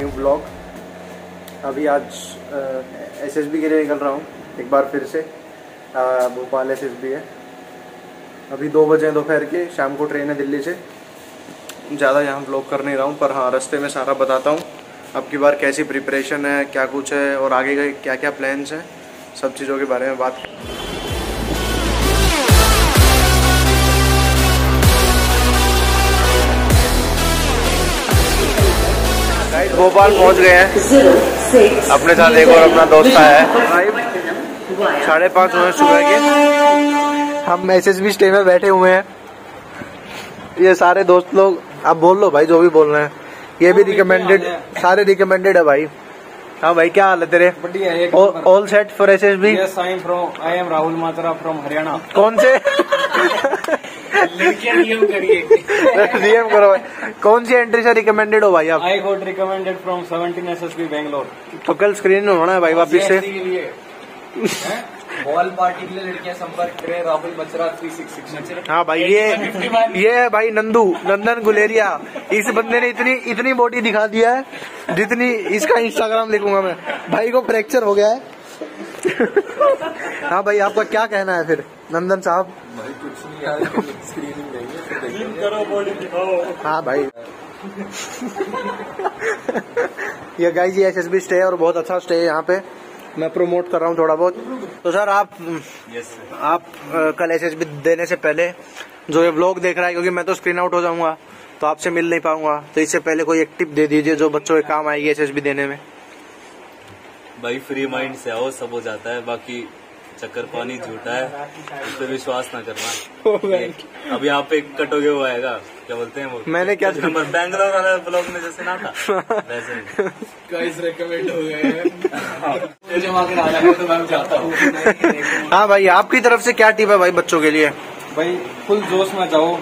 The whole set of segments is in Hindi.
New blog. अभी आज एसएसबी के लिए निकल रहा हूँ एक बार फिर से। भोपाल एसएसबी है। अभी 2 बजे दोपहर के, शाम को ट्रेन है दिल्ली से। ज़्यादा यहाँ ब्लॉग कर नहीं रहा हूँ, पर हाँ रास्ते में सारा बताता हूँ अब की बार कैसी प्रिपरेशन है, क्या कुछ है और आगे का क्या क्या प्लान्स हैं, सब चीज़ों के बारे में बात करें। भोपाल पहुंच गए हैं। अपने साथ एक और अपना दोस्त आया है। 5:30 हुए सुबह के। हम एसएसबी स्टे में बैठे हुए हैं। ये सारे दोस्त लोग, आप बोल लो भाई जो भी बोल रहे हैं। ये भी रिकमेंडेड, सारे रिकमेंडेड है भाई। हाँ भाई क्या हाल है तेरे? बढ़िया है। All set for SSB? Yes, I am Rahul Mathura from Haryana. कौन से डीएम करिए, डीएम करो भाई। कौन सी एंट्री से रिकमेंडेड हो भाई आप? I got recommended from 17 SSB Bangalore. तो कल स्क्रीन में होना है भाई वापिस से। बॉल पार्टी के लिए लड़कियां संपर्क करें राहुल मथुरा 366। हाँ भाई ये है भाई नंदू, नंदन गुलेरिया। इस बंदे ने इतनी बॉडी दिखा दिया है जितनी इसका इंस्टाग्राम लिखूंगा मैं। भाई को फ्रैक्चर हो गया है। हाँ भाई आपका क्या कहना है फिर नंदन साहब? भाई कुछ नहीं यार, स्क्रीनिंग देंगे, जिम करो, बॉडी दिखाओ। हाँ भाई ये गाइस ये एसएसबी स्टे है और बहुत अच्छा स्टे है। यहाँ पे मैं प्रमोट कर रहा हूँ थोड़ा बहुत। तो सर आप कल एसएसबी देने से पहले जो ये ब्लॉग देख रहा है, क्योंकि मैं तो स्क्रीन आउट हो जाऊंगा तो आपसे मिल नहीं पाऊंगा, तो इससे पहले कोई एक टिप दे दीजिए जो बच्चों के काम आएगी एसएसबी देने में। भाई फ्री माइंड से आओ, सब हो जाता है। बाकी चक्कर पानी झूठा है, उस पर विश्वास ना करना। अभी आप एक कटोगे वो आएगा, क्या बोलते हैं वो, मैंने क्या बैंगलोर वाला ब्लॉग में जैसे ना था वैसे। गाइस रेकमेंड हो गए। हाँ भाई आपकी तरफ से क्या टिप है भाई बच्चों के लिए? भाई फुल जोश में जाओ।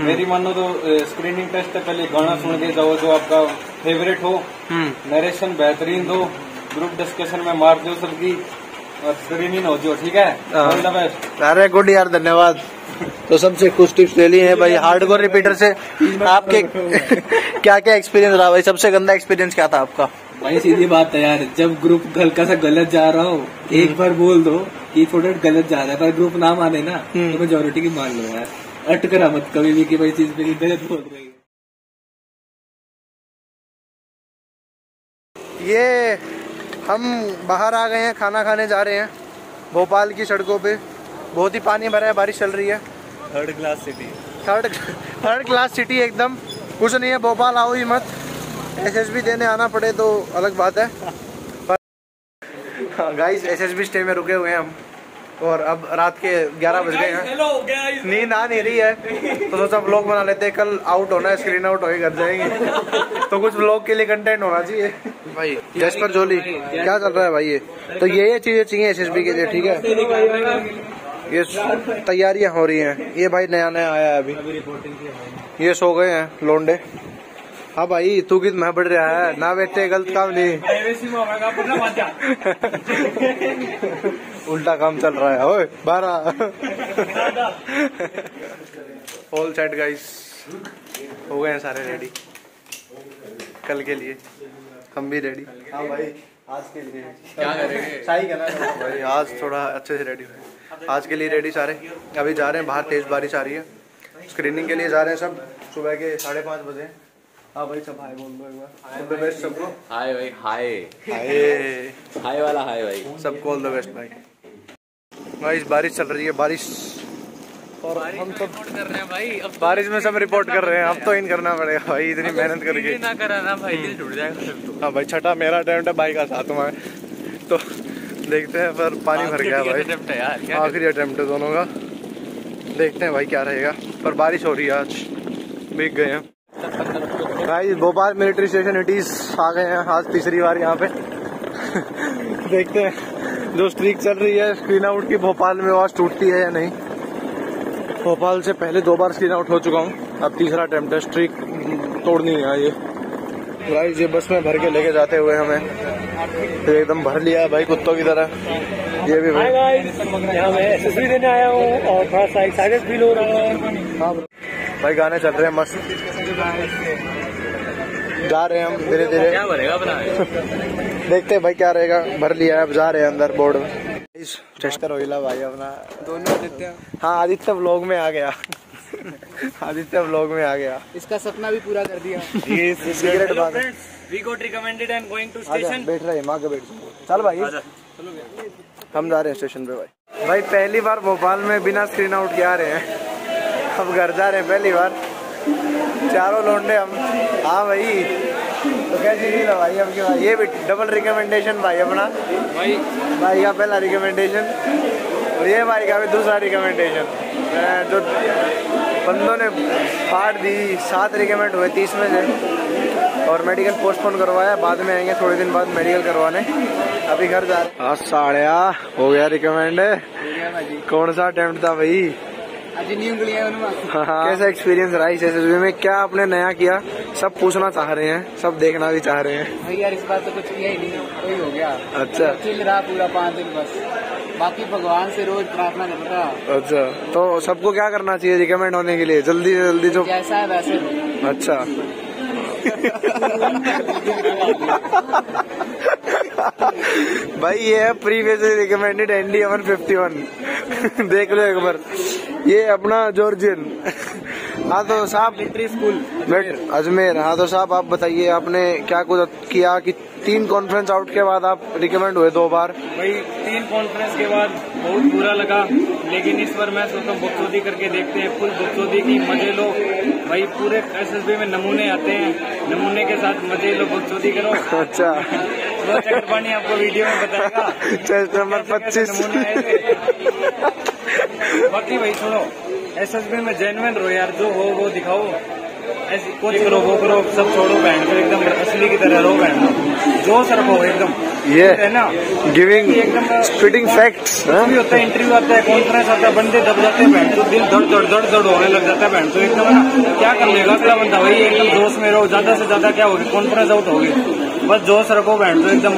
मेरी मानो तो स्क्रीनिंग टेस्ट से पहले गाना सुन के जाओ जो आपका फेवरेट हो। नरेशन बेहतरीन दो, ग्रुप डिस्कशन में मार दो सबकी, और स्क्रीनिंग हो जो, ठीक है। अरे गुड यार, धन्यवाद। तो सबसे कुछ टिप्स ले ली है भाई। हार्डकोर रिपीटर से आपके क्या क्या एक्सपीरियंस रहा भाई? सबसे गंदा एक्सपीरियंस क्या था आपका? भाई सीधी बात है यार, जब ग्रुप हल्का सा गलत जा रहा हो एक बार बोल दो कि थोड़ा गलत जा रहा है, पर ग्रुप नाम आने ना तो मेजोरिटी की मान लो यार। अटकरा मत कभी भी कि भाई चीज मेरी गलत बोल रही है। ये हम बाहर आ गए हैं, खाना खाने जा रहे हैं। भोपाल की सड़कों पे बहुत ही पानी भरा है, बारिश चल रही है। Third class city, third class city एकदम। कुछ नहीं है, भोपाल आओ ही मत। एसएसबी देने आना पड़े तो अलग बात है। गाइस एसएसबी स्टे में रुके हुए हैं हम, और अब रात के 11 बज गए हैं। नींद आ नहीं रही है तो सोचा व्लॉग बना लेते हैं। कल आउट होना है, स्क्रीन आउट होके घर जाएंगे तो कुछ व्लॉग के लिए कंटेंट होना चाहिए भाई। जस्पर जोली क्या चल रहा है भाई? ये तो ये चीजें चाहिए एसएसबी के लिए, ठीक है। ये तैयारियां हो रही हैं। ये भाई नया नया आया है अभी। ये सो गए हैं लोंडे। हाँ भाई तू कित में बढ़ रहा है ना बेटे, गलत काम नहीं, उल्टा काम चल रहा है। ओए बारा ऑल सेट गाइस, हो गए हैं सारे रेडी कल के लिए। हम भी रेडी। हाँ भाई आज के लिए क्या करेंगे? सही कहना भाई, आज थोड़ा अच्छे से रेडी हुए। आज के लिए रेडी सारे। अभी जा रहे हैं बाहर, तेज बारिश आ रही है। स्क्रीनिंग के लिए जा रहे हैं सब सुबह के 5:30 बजे। हाँ भाई सब हाय बोल दो एक बार। ऑल द बेस्ट सबको। हाय भाई, हाय हाय हाय वाला हाय भाई, सबको ऑल द बेस्ट भाई। भाई बारिश चल रही है, बारिश, और हम सब कर रहे हैं भाई। अब बारिश में सब रिपोर्ट कर रहे हैं। अब तो इन करना पड़ेगा भाई, इतनी मेहनत करके ना करा ना भाई दिल टूट जाएगा। हाँ भाई छठा मेरा अटेम्प्ट है भाई का, साथ में तो देखते हैं। पर पानी भर गया भाई, आखिरी अटेम्प्ट है दोनों का। देखते हैं भाई क्या रहेगा, पर बारिश हो रही है आज। भीग गए हैं भाई। भोपाल मिलिट्री स्टेशन इटीज आ गए हैं आज तीसरी बार यहाँ पे। देखते हैं जो स्ट्रीक चल रही है स्क्रीन आउट की, भोपाल में आवाज टूटती है या नहीं। भोपाल से पहले 2 बार स्क्रीन आउट हो चुका हूँ, अब तीसरा अटेम्प्ट है। स्ट्रीक तोड़नी है ये गाइस। ये बस में भर के लेके जाते हुए हमें एकदम भर लिया है भाई कुत्तों की तरह। ये भी भाई यहाँ मैं एसएसबी देने आया हूँ और थोड़ा सा एक्साइटेड फील हो रहा है। हाँ भाई गाने चल रहे हैं मस्त। जा रहे हैं हम धीरे धीरे, क्या बनेगा अपना देखते हैं भाई क्या रहेगा। भर लिया है, अब जा रहे हैं अंदर बोर्ड में। टेस्टर रोहिला भाई अपना दोनों आदित्य, हाँ आदित्य व्लॉग में आ गया, आदित्य व्लॉग में आ गया, इसका सपना भी पूरा कर दिया। बैठ रहे माँ के, बैठ चल भाई हम जा रहे हैं स्टेशन पे। भाई पहली बार भोपाल में बिना स्क्रीन आउट के आ रहे हैं, अब घर जा रहे हैं पहली बार चारों लौंडे हम। हाँ भाई तो कैसी चीज है भाई आपकी भाई, ये भी डबल रिकमेंडेशन भाई अपना, भाई का पहला रिकमेंडेशन और ये भाई का भी दूसरा रिकमेंडेशन, जो बंदों ने फाड़ दी। 7 रिकमेंड हुए 30 में से, और मेडिकल पोस्टपोन करवाया, बाद में आएंगे थोड़े दिन बाद मेडिकल करवाने, अभी घर जा रहे। आज 8:30 हो गया रिकमेंड, कौन सा अटेम्प्ट था भाई? कैसा एक्सपीरियंस रहा इस एसएसबी में, क्या आपने नया किया? सब पूछना चाह रहे हैं, सब देखना भी चाह रहे हैं। भाई यार इस बार तो कुछ किया ही नहीं, वही हो गया। अच्छा चिल रहा पूरा 5 दिन बस, बाकी भगवान से रोज प्रार्थना करता। अच्छा तो सबको क्या करना चाहिए रिकमेंड होने के लिए? जल्दी से जल्दी जो जैसा है वैसे। अच्छा भाई ये है प्रीवियसली रिकमेंडेड एनडी 151 देख लो एक बार, ये अपना जॉर्जियन। हाँ तो साहब मिलिट्री स्कूल अजमेर, हाँ तो साहब आप बताइए आपने क्या कुछ किया कि 3 कॉन्फ्रेंस आउट के बाद आप रिकमेंड हुए 2 बार? भाई 3 कॉन्फ्रेंस के बाद बहुत बुरा लगा, लेकिन इस बार मैं सोचता हूँ बकचोदी करके देखते हैं, फुल बकचोदी की मजे लो भाई। पूरे एसएसबी में नमूने आते हैं, नमूने के साथ मजे लो, बकचोदी करो। अच्छा पानी आपको वीडियो में बताएगा, टेस्ट नंबर 25 बाकी भाई सुनो, एसएसबी में जेन्युइन रहो यार, जो हो वो दिखाओ, ऐसे कोच करो वो करो, सब छोड़ो बैंड पर, एकदम असली की तरह रहो बैंड में, जो सर हो एकदम ये है ना, गिविंग एकदम स्पीडिंग फैक्ट्स होता है। इंटरव्यू आता है, कॉन्फ्रेंस आता है, बंदे दब जाते हैं बैंड, तो दिल धड़ धड़ धड़ धड़ होने लग जाता है बैंड, तो एकदम ना क्या कर लेगा अगला बंदा। भाई एकदम जोश में रहो, ज्यादा से ज्यादा क्या होगी कॉन्फ्रेंस आउट होगी, बस जोश रखो बैंड, तो एकदम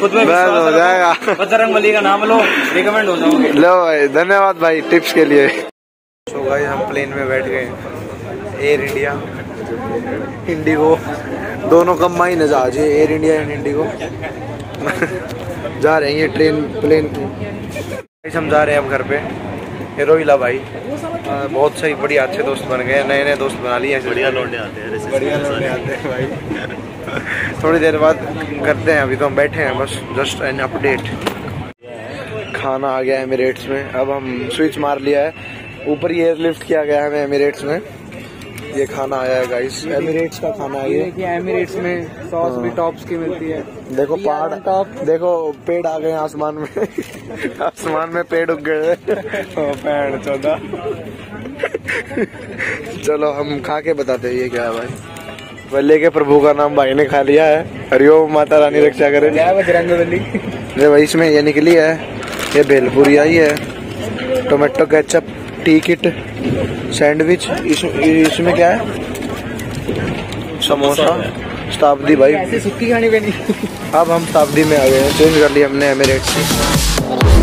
खुद में हो जाएगा। बजरंग बली का नाम लो, रिकमेंड हो जाओगे। लो भाई धन्यवाद भाई टिप्स के लिए। तो भाई हम प्लेन में बैठ गए, एयर इंडिया इंडिगो दोनों कंबाइन जहाज है, एयर इंडिया एंड इंडिगो। जा रहे हैं ये ट्रेन प्लेन की, हम जा रहे हैं अब घर पे। ये रोहिला भाई बहुत सही बढ़िया अच्छे दोस्त बन गए, नए नए दोस्त बना लिए, बढ़िया लौंडे आते हैं, बढ़िया लौंडे आते हैं भाई। थोड़ी देर बाद करते हैं, अभी तो हम बैठे हैं बस, जस्ट एन अपडेट। खाना आ गया एमिरेट्स में, अब हम स्विच मार लिया है, ऊपर ही एयरलिफ्ट किया गया है हमें एमिरेट्स में। ये खाना आया है गाइस, एमिरेट्स का खाना है ये, एमिरेट्स में सॉस भी टॉप्स की मिलती है। देखो पहाड़ टॉप, देखो पेड़ आ गए आसमान में आसमान में पेड़ उग गए पेड़ चौदह। चलो हम खा के बताते हैं ये क्या है भाई। बल्ले के प्रभु का नाम भाई ने खा लिया है, हरिओम माता रानी रक्षा करे, बजरंग बली। ये भाई इसमें ये निकली है, ये भेलपुरी आई है, tomato ketchup, T kit, sandwich, इसमें क्या है समोसा, शताब्दी भाई। अब हम शताब्दी में आ गए हैं, चेंज कर लिया हमने एमिरेट्स से।